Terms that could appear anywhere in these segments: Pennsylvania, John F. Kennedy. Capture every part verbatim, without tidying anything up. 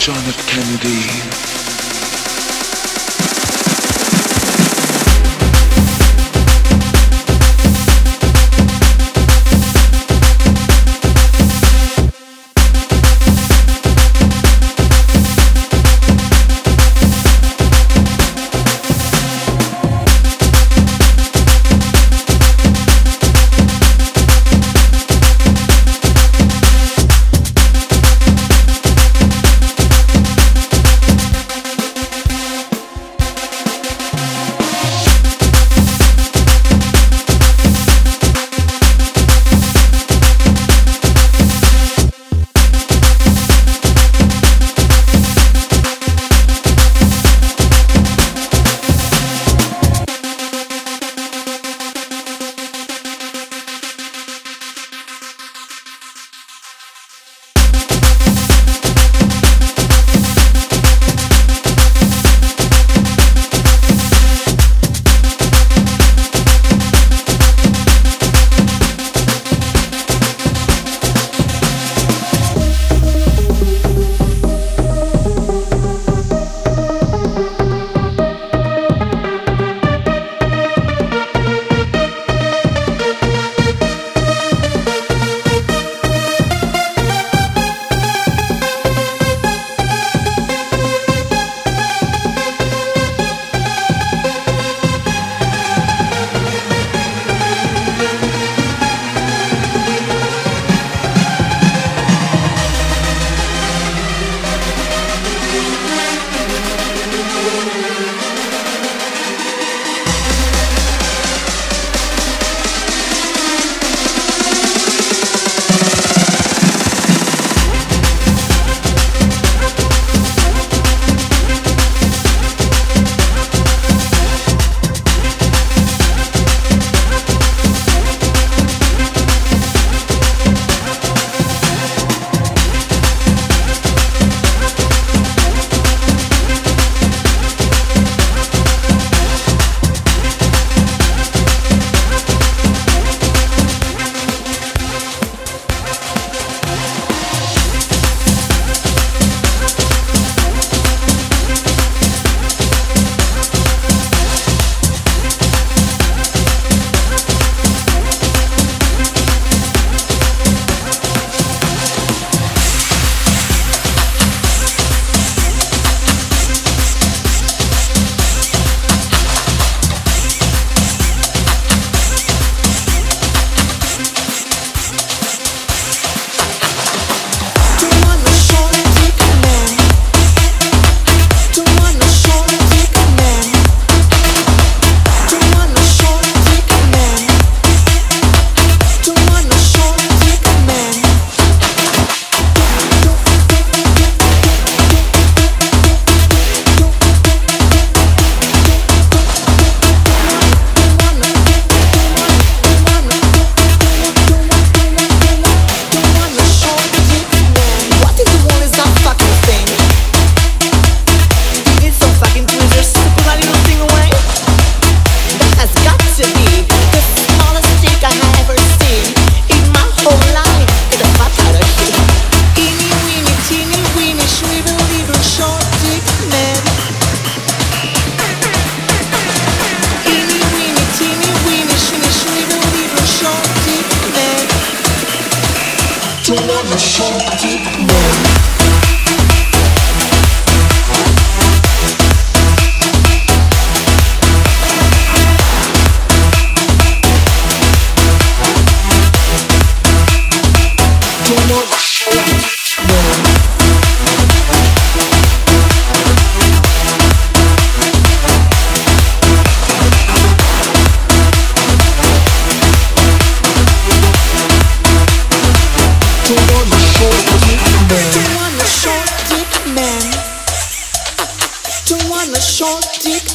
John F. Kennedy.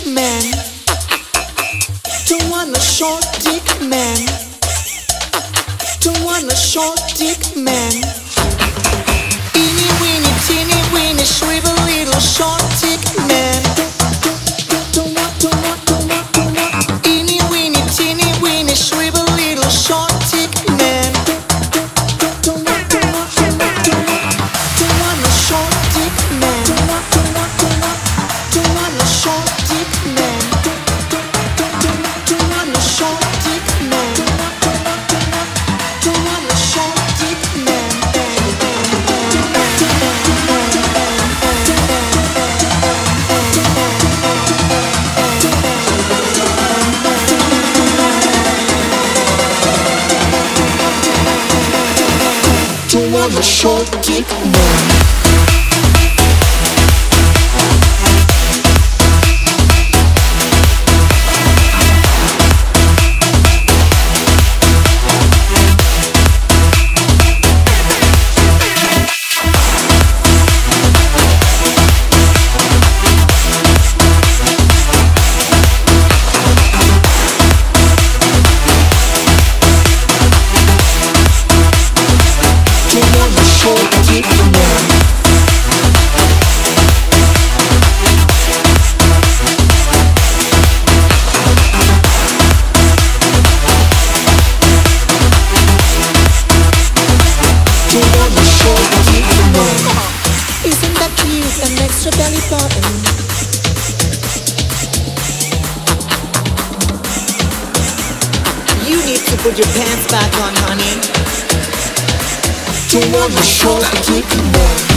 Man. on the short kick now. Put your pants back on, honey. Don't want the short kick anymore.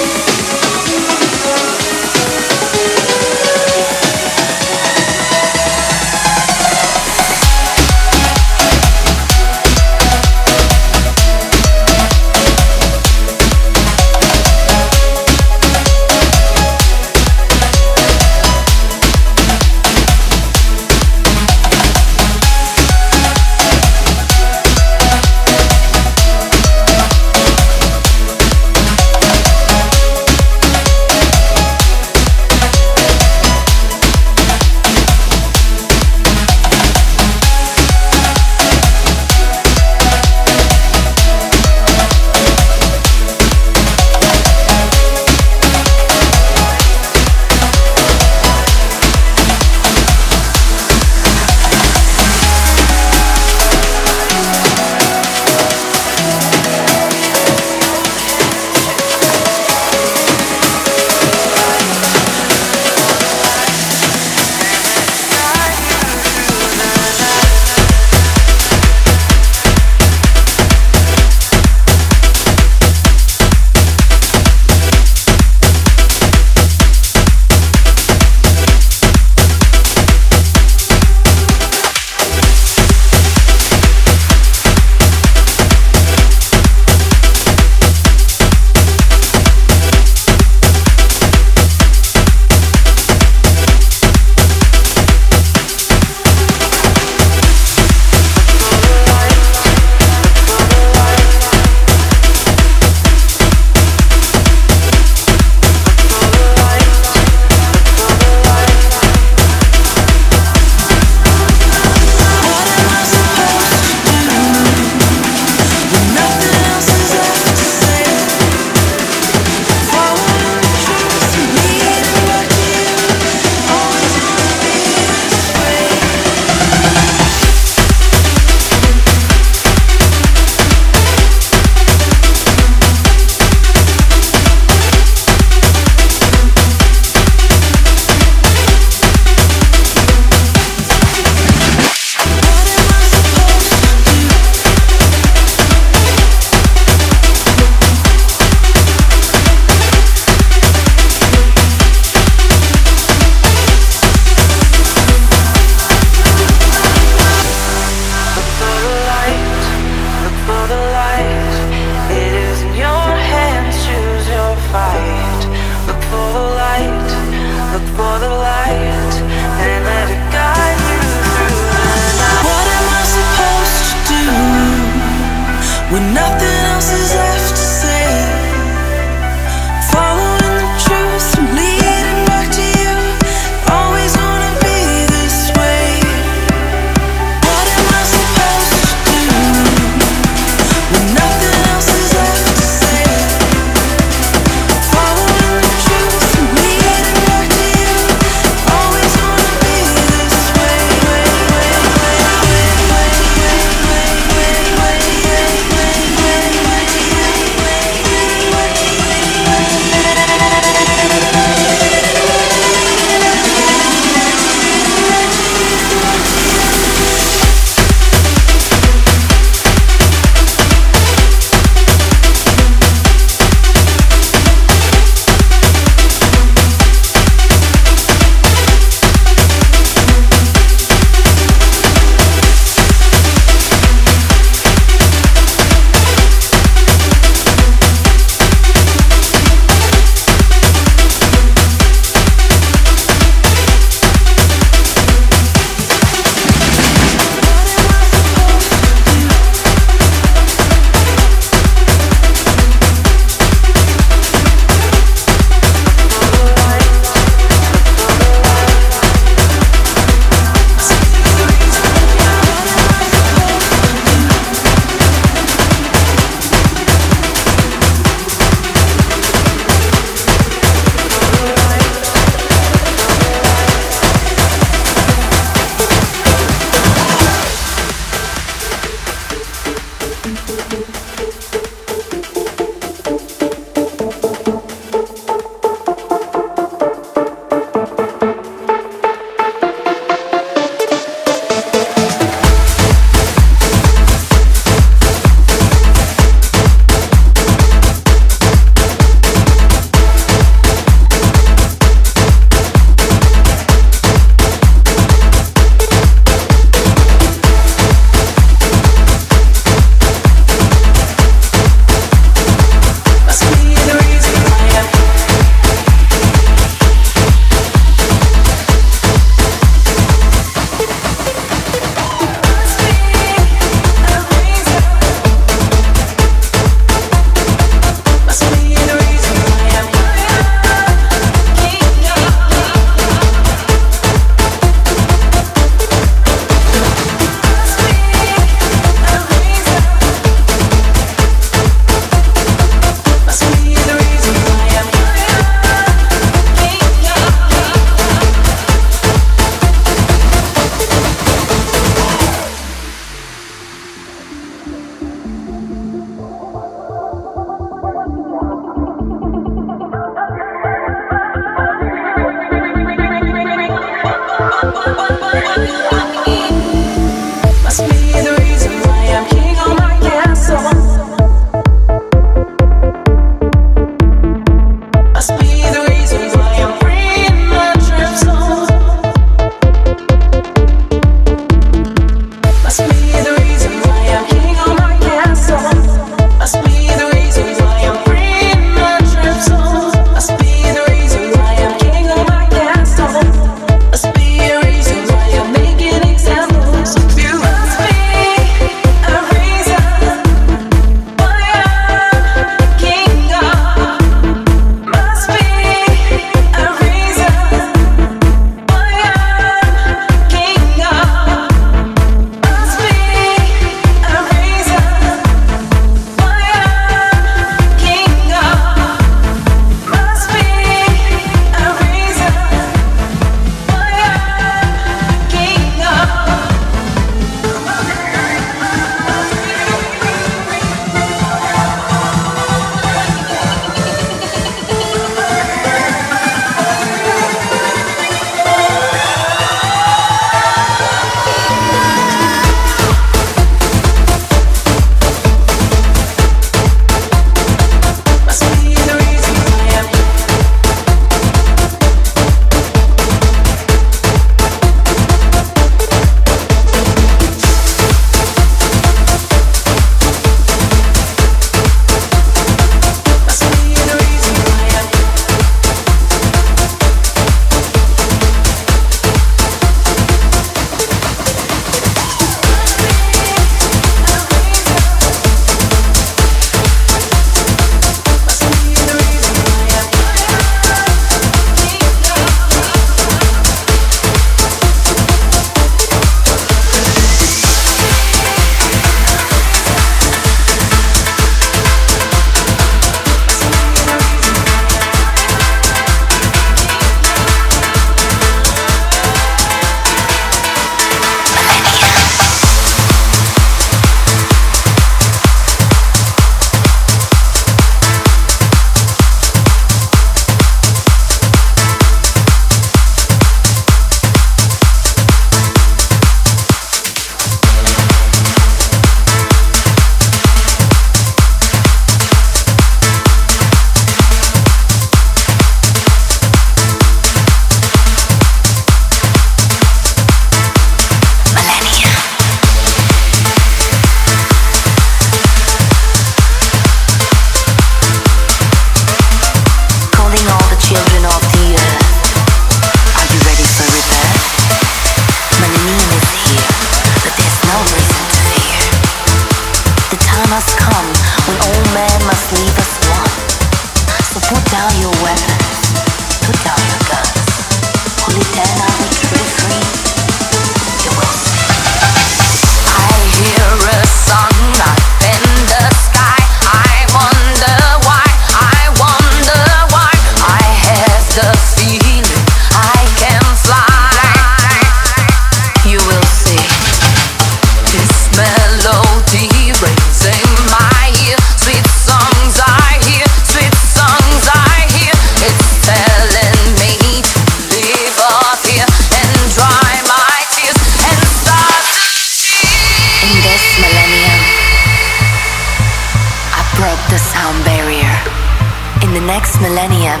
Millennium.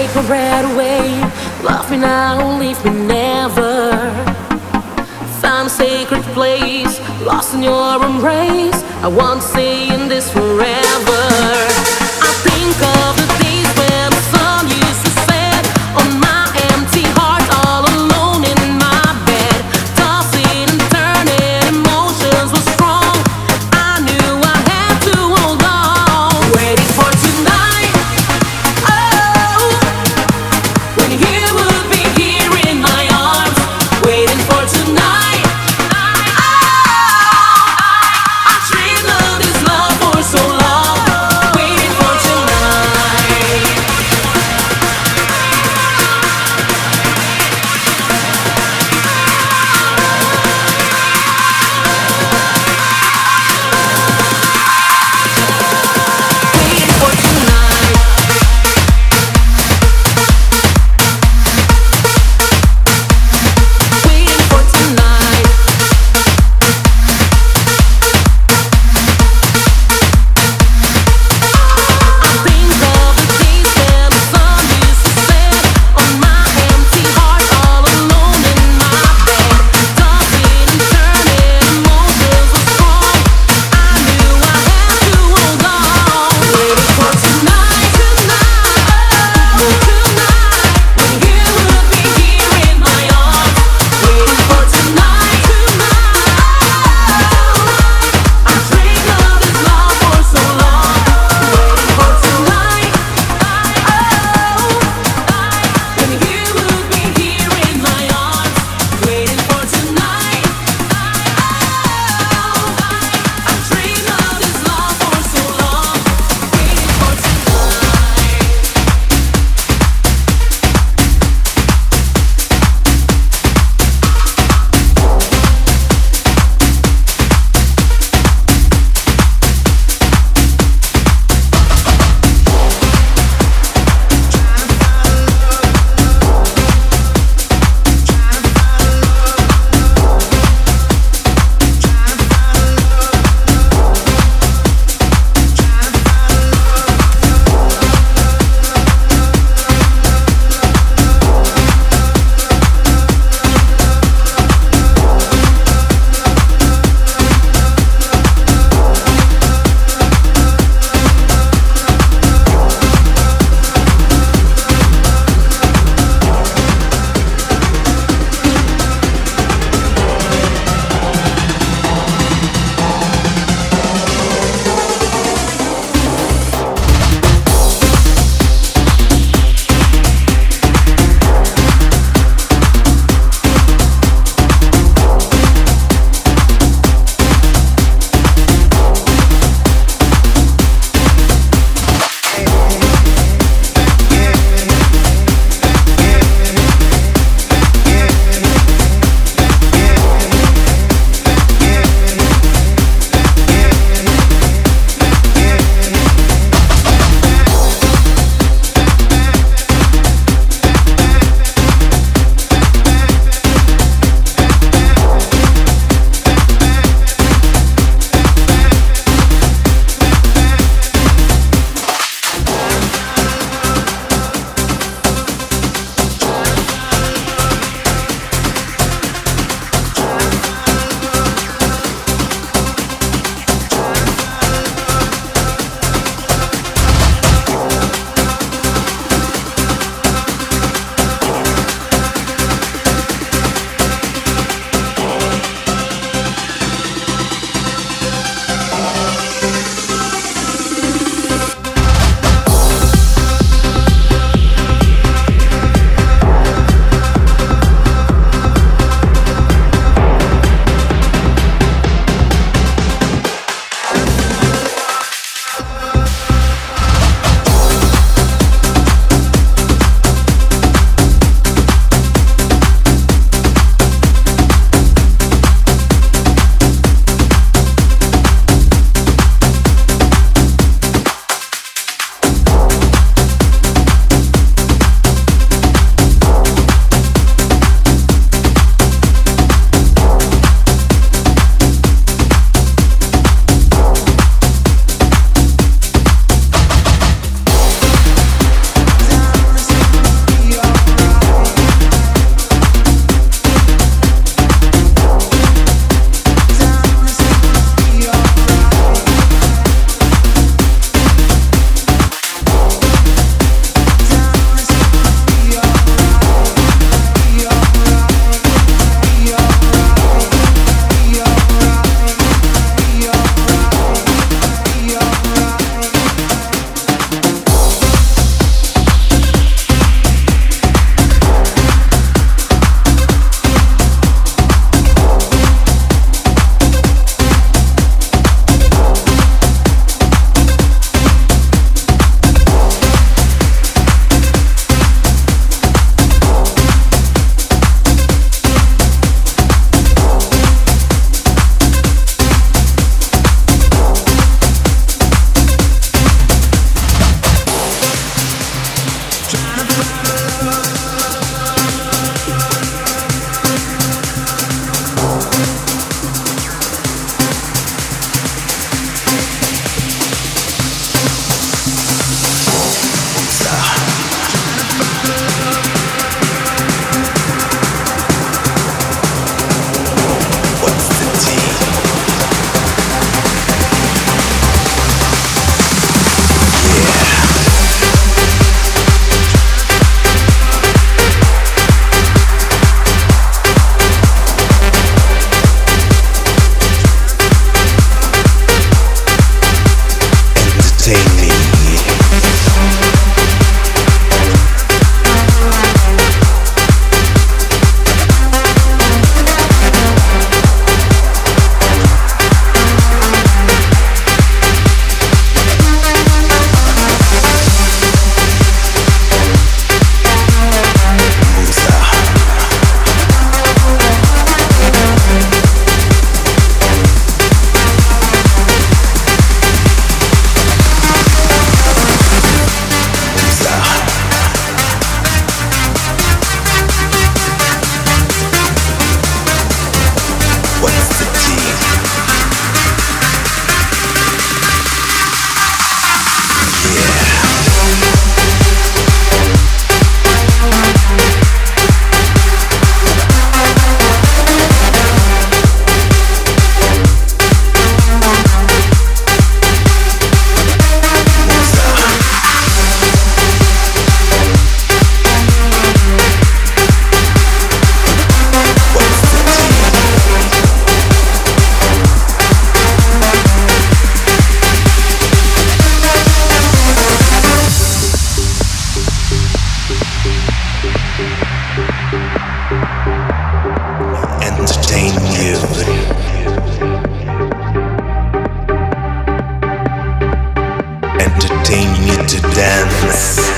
take my breath away. Love me now, leave me never. Found a sacred place, lost in your embrace. I want to stay in this forever. I think of the days when the sun used to set on my empty heart, all alone in my bed, tossing and turning, emotions were strong. I knew I had to hold on, waiting for tonight. Oh, when you would be here in my arms, waiting for tonight. So business.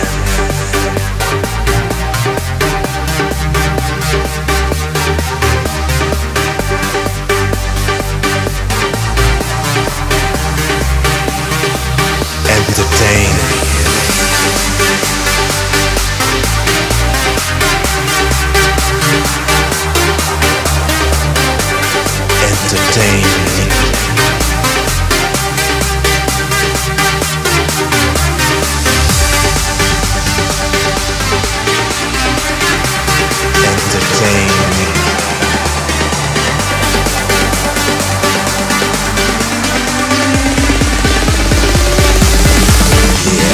Entertain. Yeah.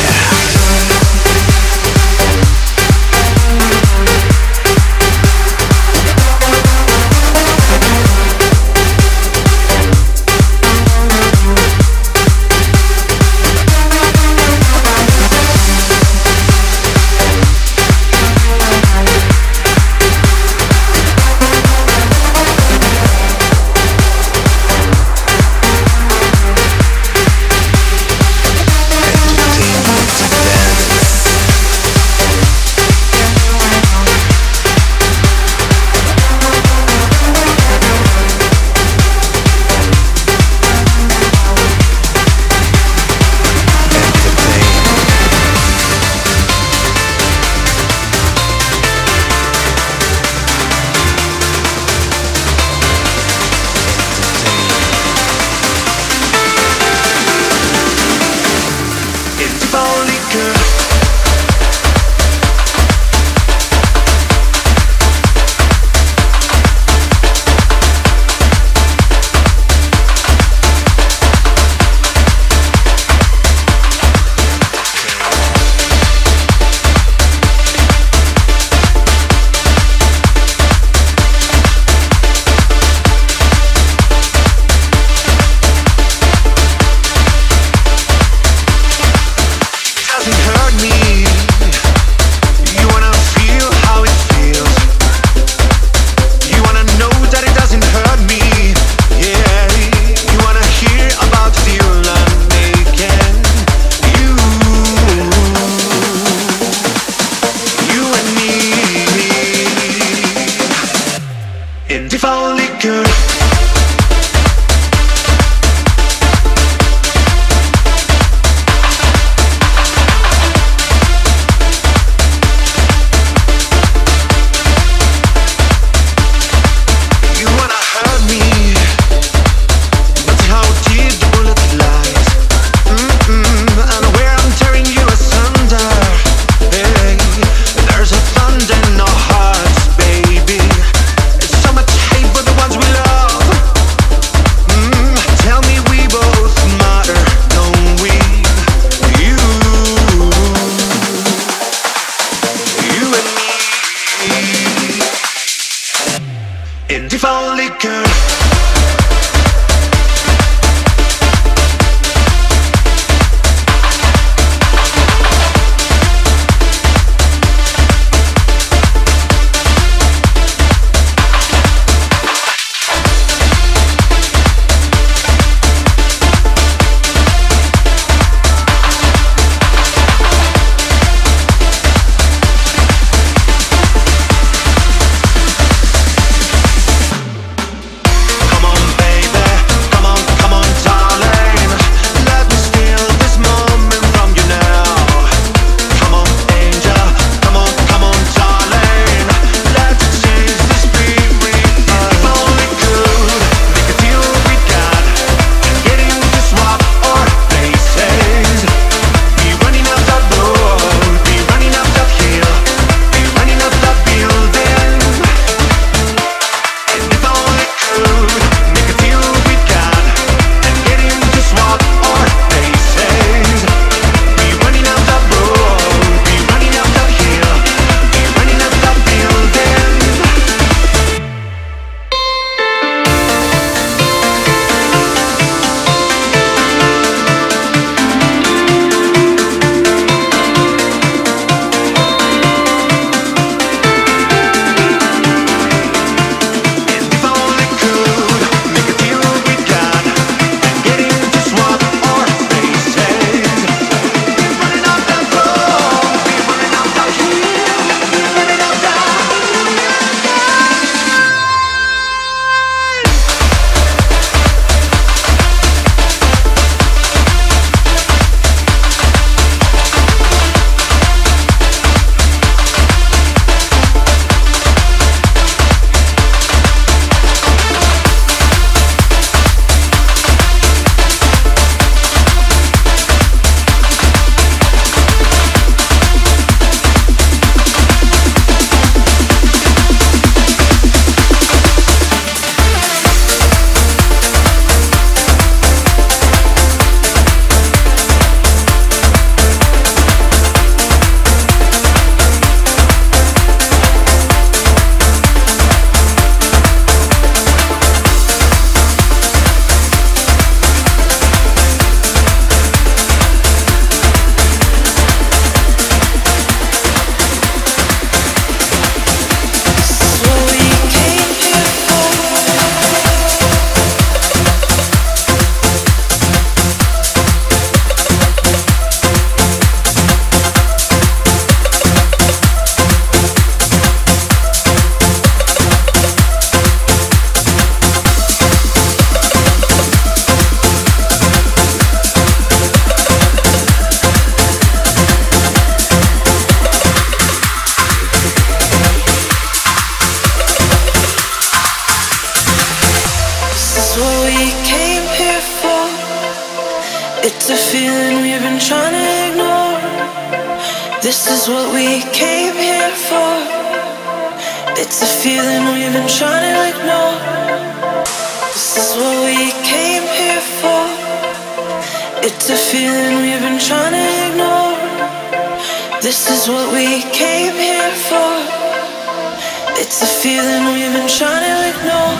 something we've been trying to ignore. This is what we came here for. It's a feeling we've been trying to ignore. This is what we came here for. It's a feeling we've been trying to ignore. This is what we came here for. It's a feeling we've been trying to ignore.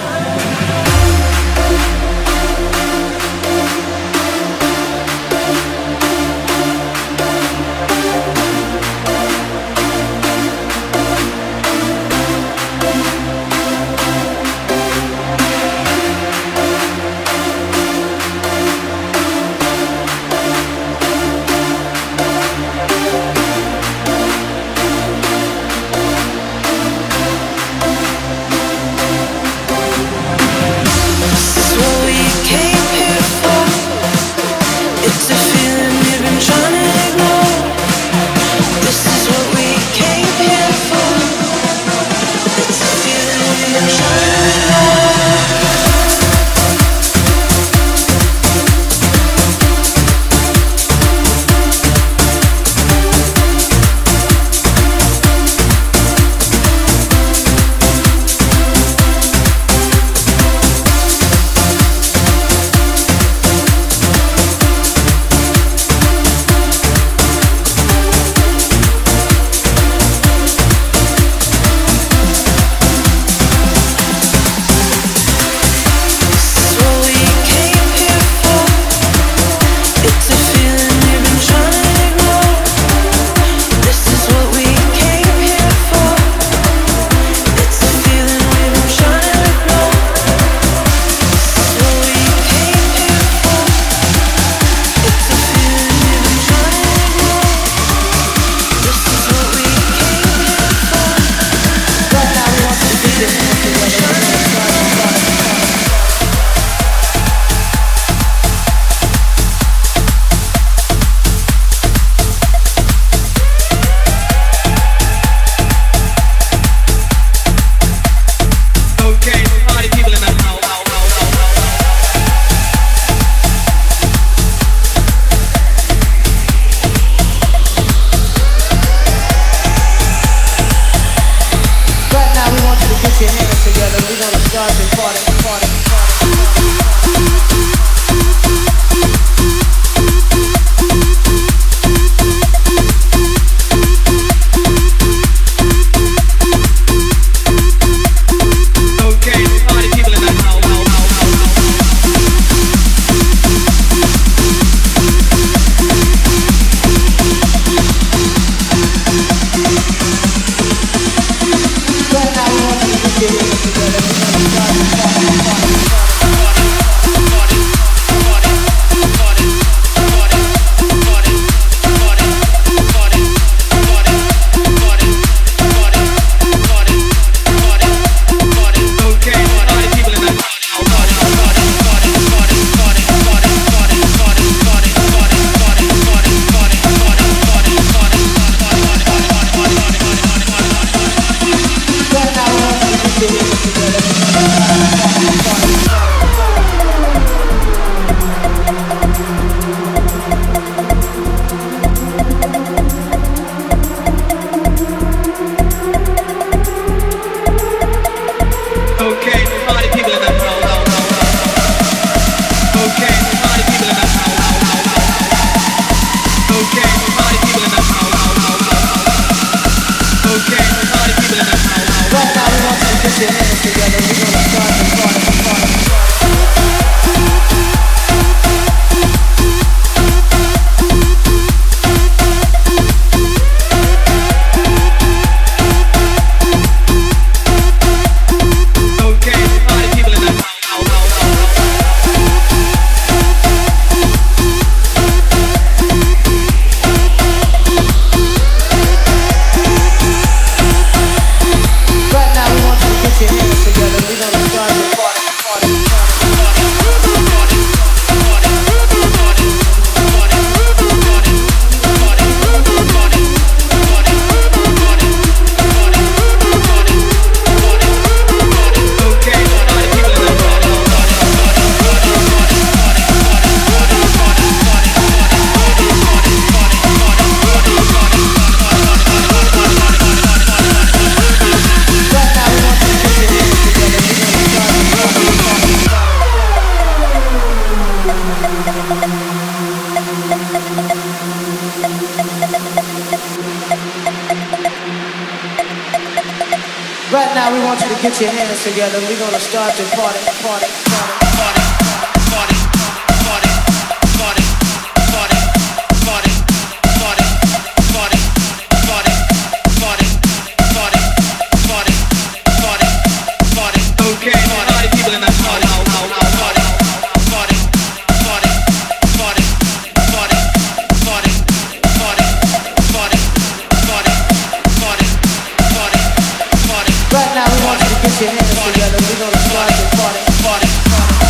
Right now we want you to get your hands together. We're gonna start the party, party, party. Get your hands together, we're gonna start the party, party, party.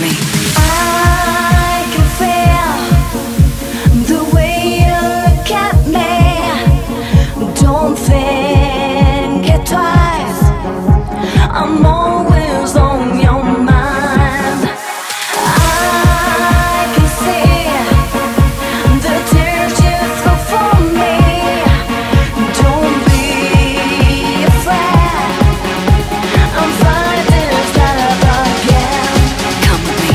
with me. I can feel the way you look at me. Don't think it twice, I'm always on your mind. I can see the tears just go for me. Don't be afraid, I'm fighting this battle again. Come with me.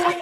Stop.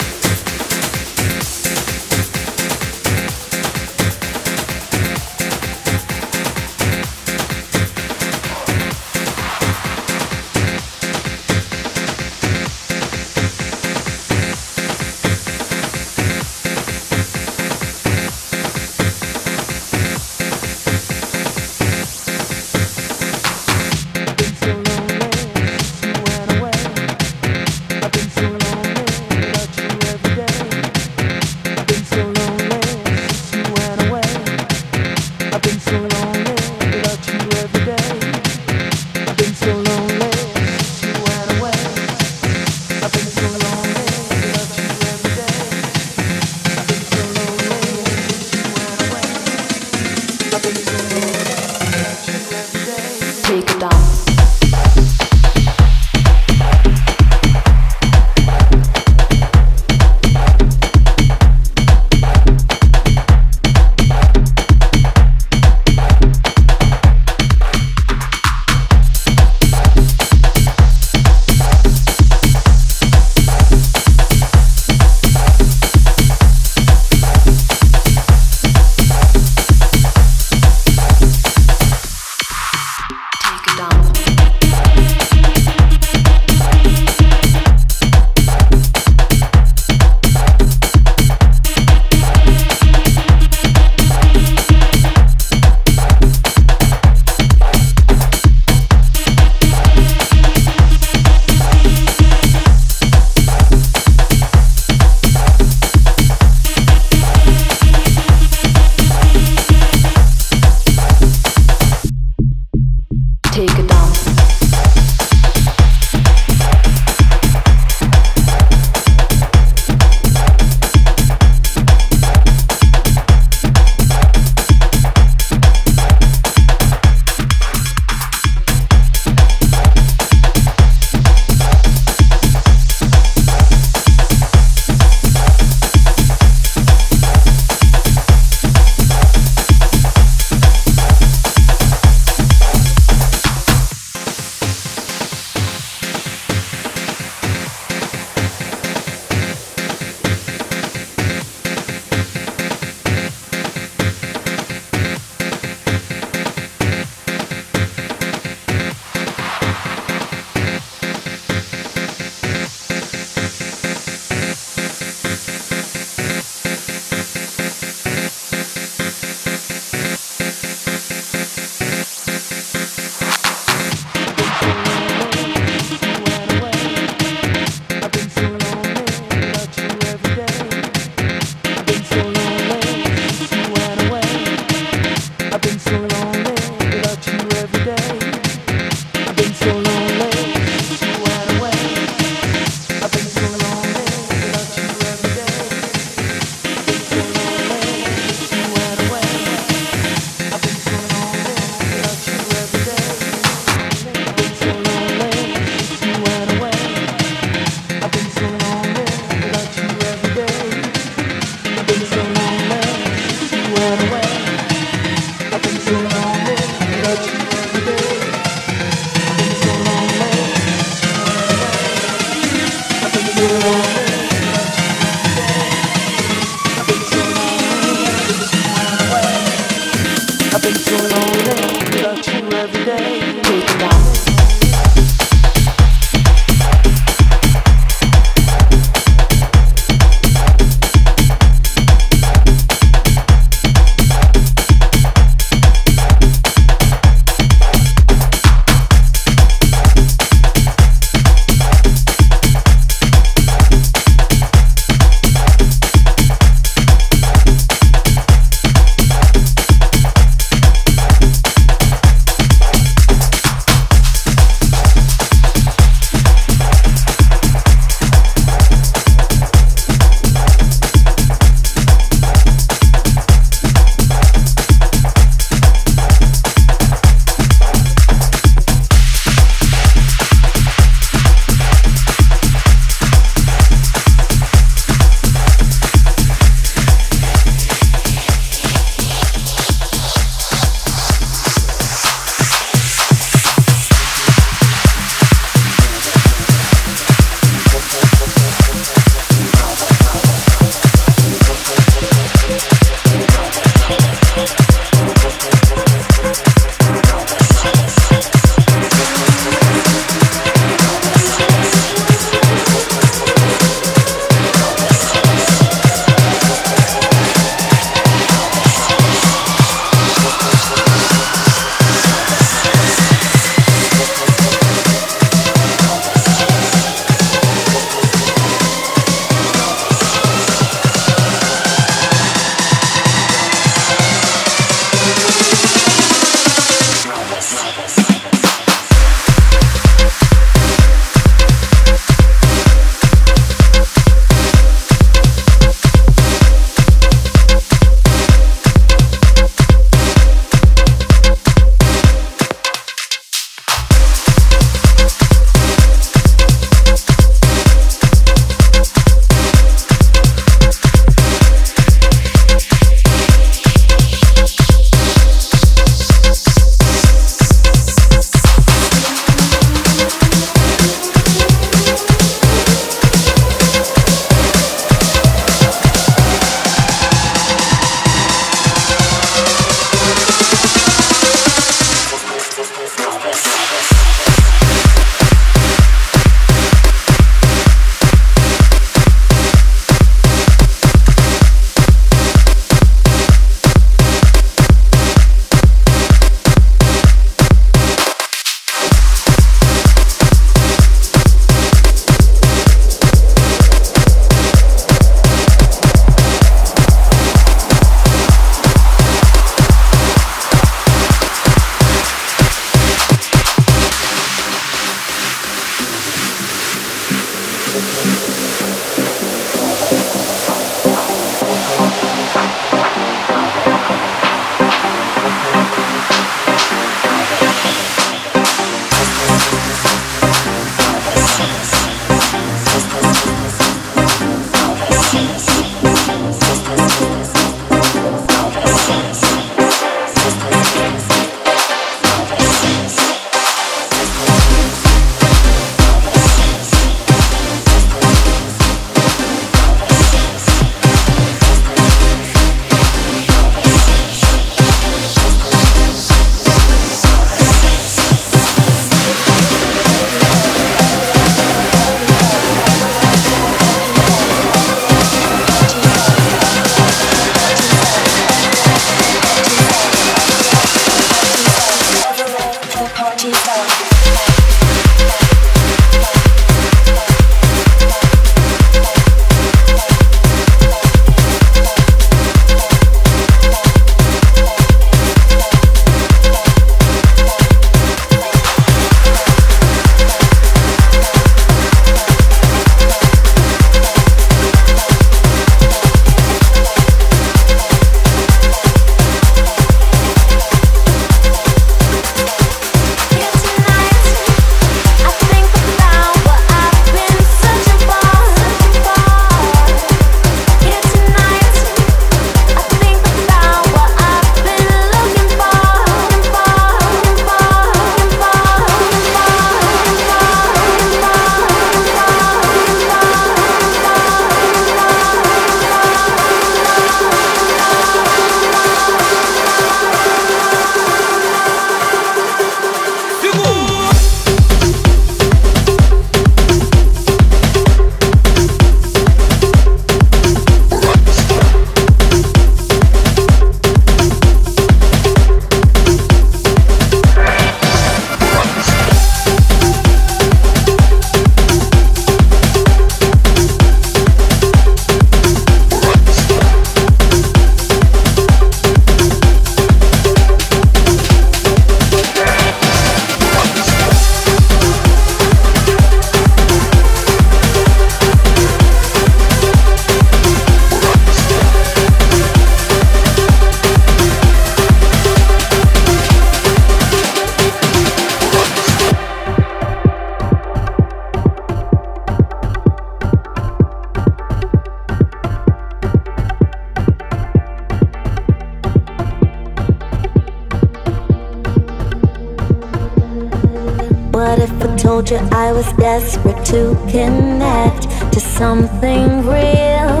told you I was desperate to connect to something real,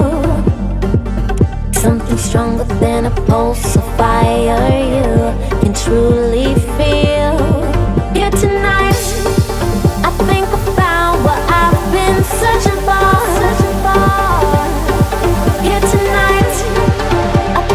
something stronger than a pulse of fire you can truly feel. Here tonight, I think I found what I've been searching for. Here tonight, I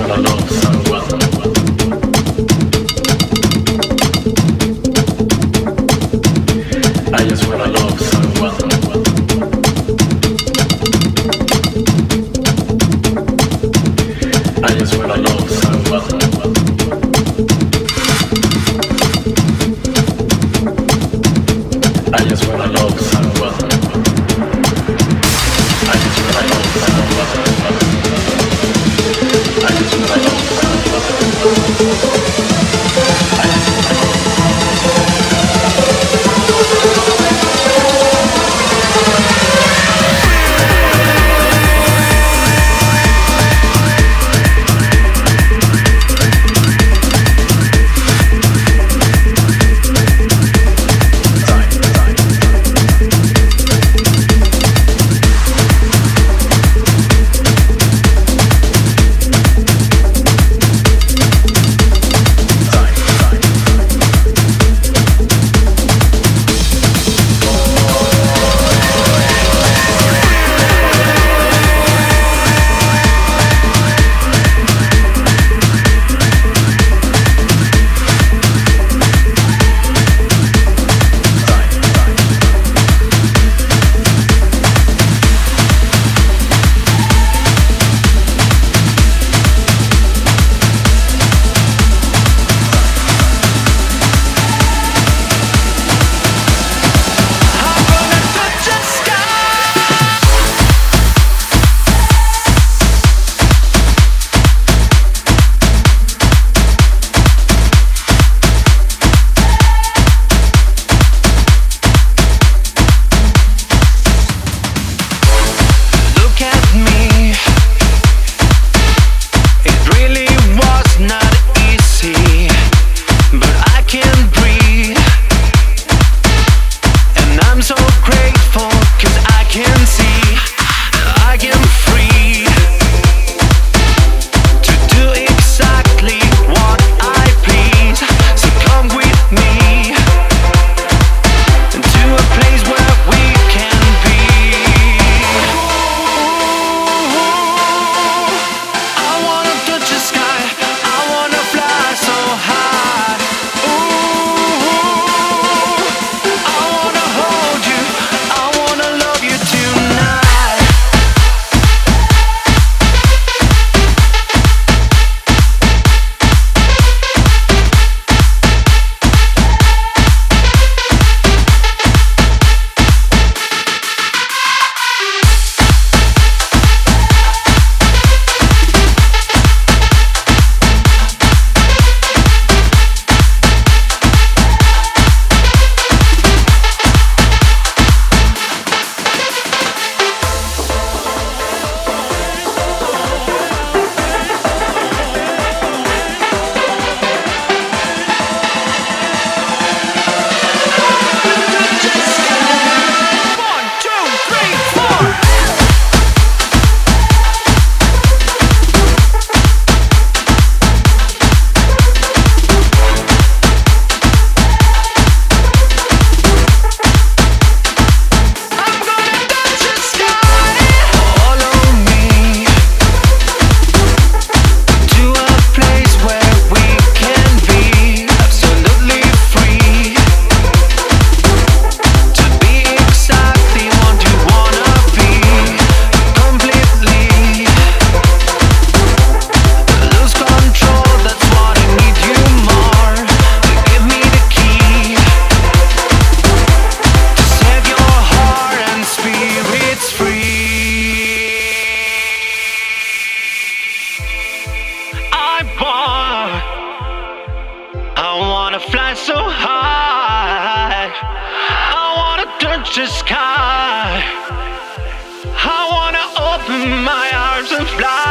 all along so well. I just went along so well. I just went along so well. I just went along so well. I just went along so well. I just went along so well. I just went along. The sky. I wanna open my arms and fly.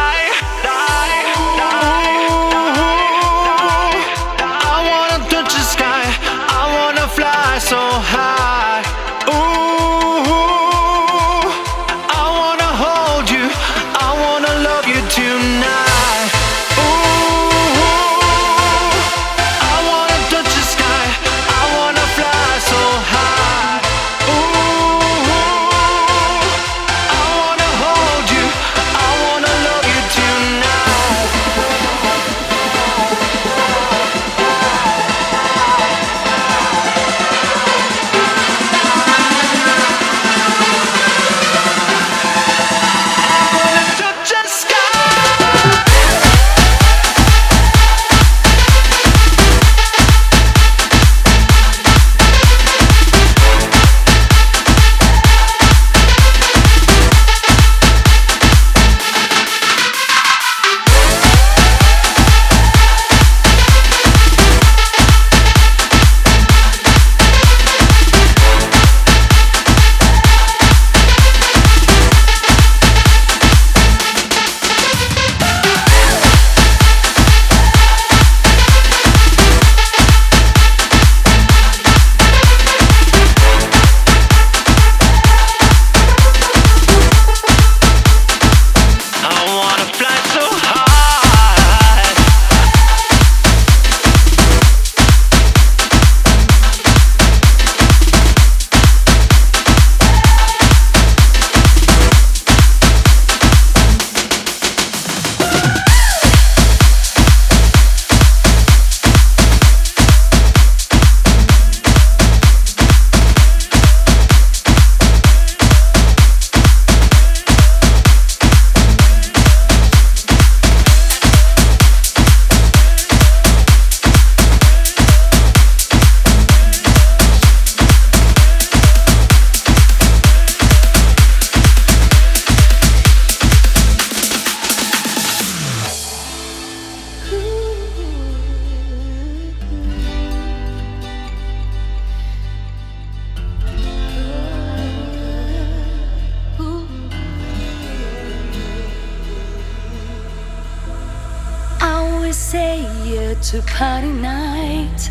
they say, yeah, to party night,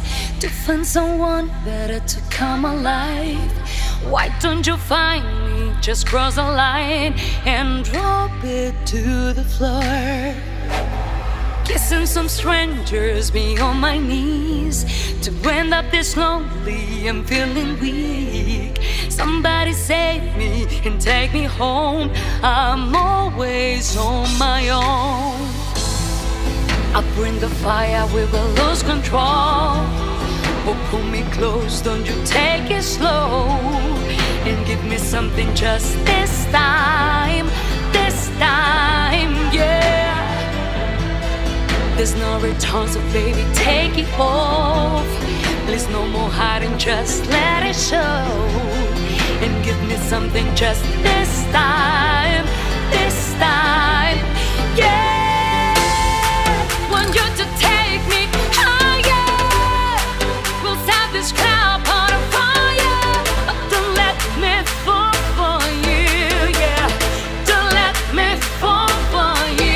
to find someone better to come alive. Why don't you find me? Just cross the line and drop it to the floor. Kissing some strangers, be on my knees to end up this lonely. I'm feeling weak. Somebody save me and take me home. I'm always on my own. I bring the fire, we will lose control. Oh, pull me close, don't you take it slow. And give me something just this time, this time, yeah. There's no return, so baby, take it off. Please, no more hiding, just let it show. And give me something just this time, this time, yeah. Want you to take me higher. We'll set this cloud on fire. Oh, don't let me fall for you, yeah. Don't let me fall for you.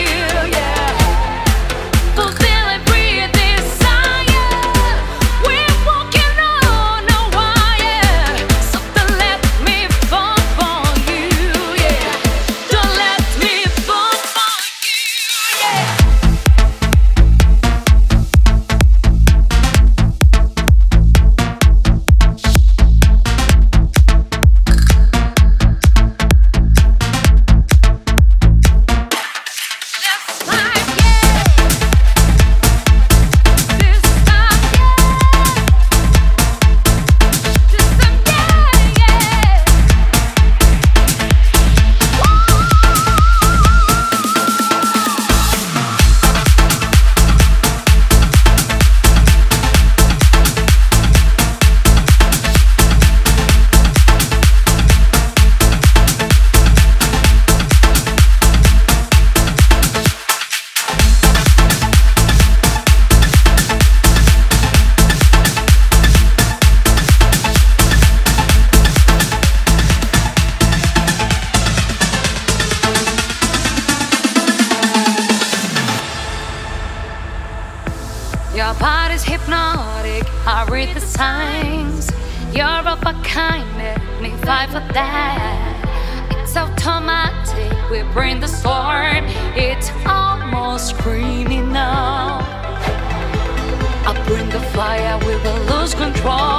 Your body's hypnotic, I read the signs. You're of a kind, let me fight for that. It's automatic, we bring the storm. It's almost criminal. I bring the fire, we will lose control.